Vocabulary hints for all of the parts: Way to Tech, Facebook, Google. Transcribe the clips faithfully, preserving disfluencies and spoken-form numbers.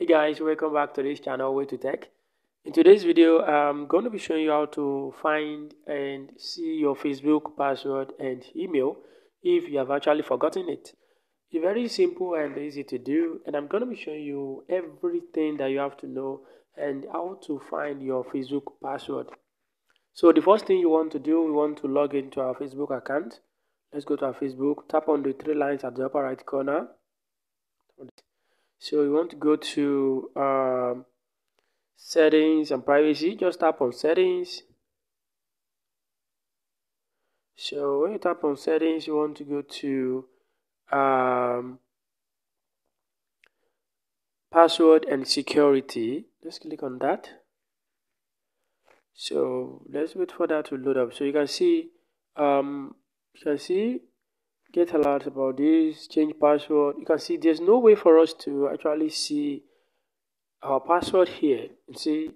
Hey guys, welcome back to this channel, Way to Tech. In today's video, I'm going to be showing you how to find and see your Facebook password and email if you have actually forgotten it. It's very simple and easy to do, and I'm going to be showing you everything that you have to know and how to find your Facebook password. So the first thing you want to do, we want to log into our Facebook account. Let's go to our Facebook, tap on the three lines at the upper right corner. So you want to go to um, settings and privacy. Just tap on settings. So when you tap on settings, you want to go to um, password and security. Just click on that. So let's wait for that to load up. So you can see, um, you can see. Get alerts about this, change password. You can see there's no way for us to actually see our password here. You see,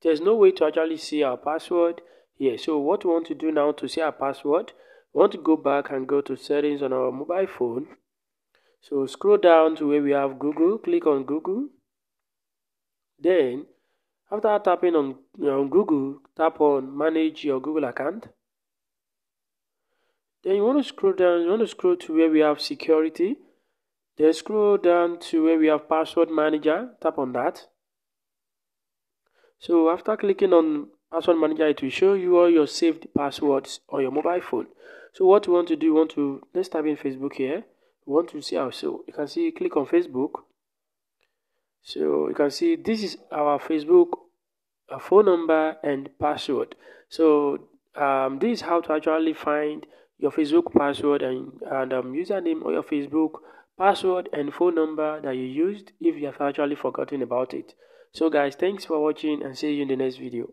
there's no way to actually see our password here. So what we want to do now to see our password, we want to go back and go to settings on our mobile phone. So scroll down to where we have Google, click on Google. Then, after tapping on, on Google, tap on manage your Google account. Then you want to scroll down, you want to scroll to where we have security. Then scroll down to where we have password manager. Tap on that. So after clicking on password manager, it will show you all your saved passwords on your mobile phone. So what you want to do, you want to, let's type in Facebook here. We want to see how, so you can see, click on Facebook. So you can see this is our Facebook our phone number and password. So um, this is how to actually find your Facebook password and, and um, username, or your Facebook password and phone number that you used if you have actually forgotten about it. So guys, thanks for watching and see you in the next video.